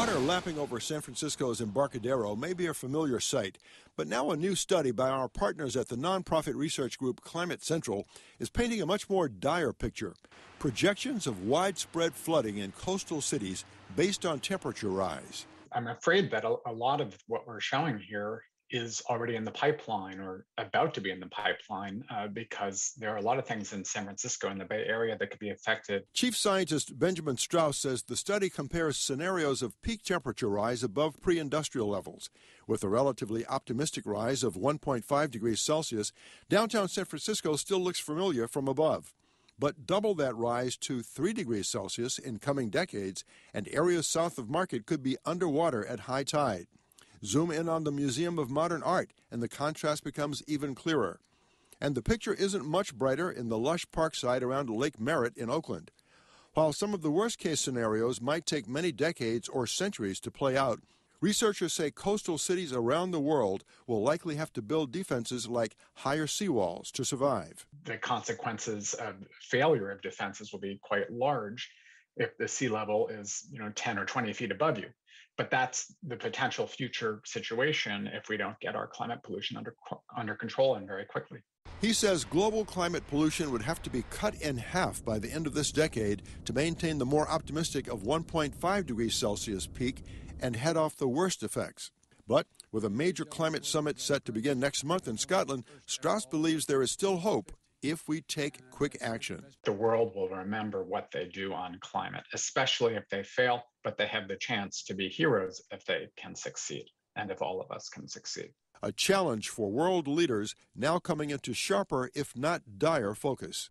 Water lapping over San Francisco's Embarcadero may be a familiar sight, but now a new study by our partners at the nonprofit research group Climate Central is painting a much more dire picture. Projections of widespread flooding in coastal cities based on temperature rise. I'm afraid that a lot of what we're showing here is already in the pipeline or about to be in the pipeline because there are a lot of things in San Francisco and the Bay Area that could be affected. Chief Scientist Benjamin Strauss says the study compares scenarios of peak temperature rise above pre-industrial levels. With a relatively optimistic rise of 1.5 degrees Celsius, downtown San Francisco still looks familiar from above. But double that rise to 3 degrees Celsius in coming decades, and areas south of Market could be underwater at high tide. Zoom in on the Museum of Modern Art, and the contrast becomes even clearer. And the picture isn't much brighter in the lush parkside around Lake Merritt in Oakland. While some of the worst-case scenarios might take many decades or centuries to play out, researchers say coastal cities around the world will likely have to build defenses like higher seawalls to survive. The consequences of failure of defenses will be quite large if the sea level is, 10 or 20 feet above you. But that's the potential future situation if we don't get our climate pollution under control and very quickly. He says global climate pollution would have to be cut in half by the end of this decade to maintain the more optimistic of 1.5 degrees Celsius peak and head off the worst effects. But with a major climate summit set to begin next month in Scotland, Strauss believes there is still hope if we take quick action. The world will remember what they do on climate, especially if they fail, but they have the chance to be heroes if they can succeed, and if all of us can succeed. A challenge for world leaders now coming into sharper, if not dire, focus.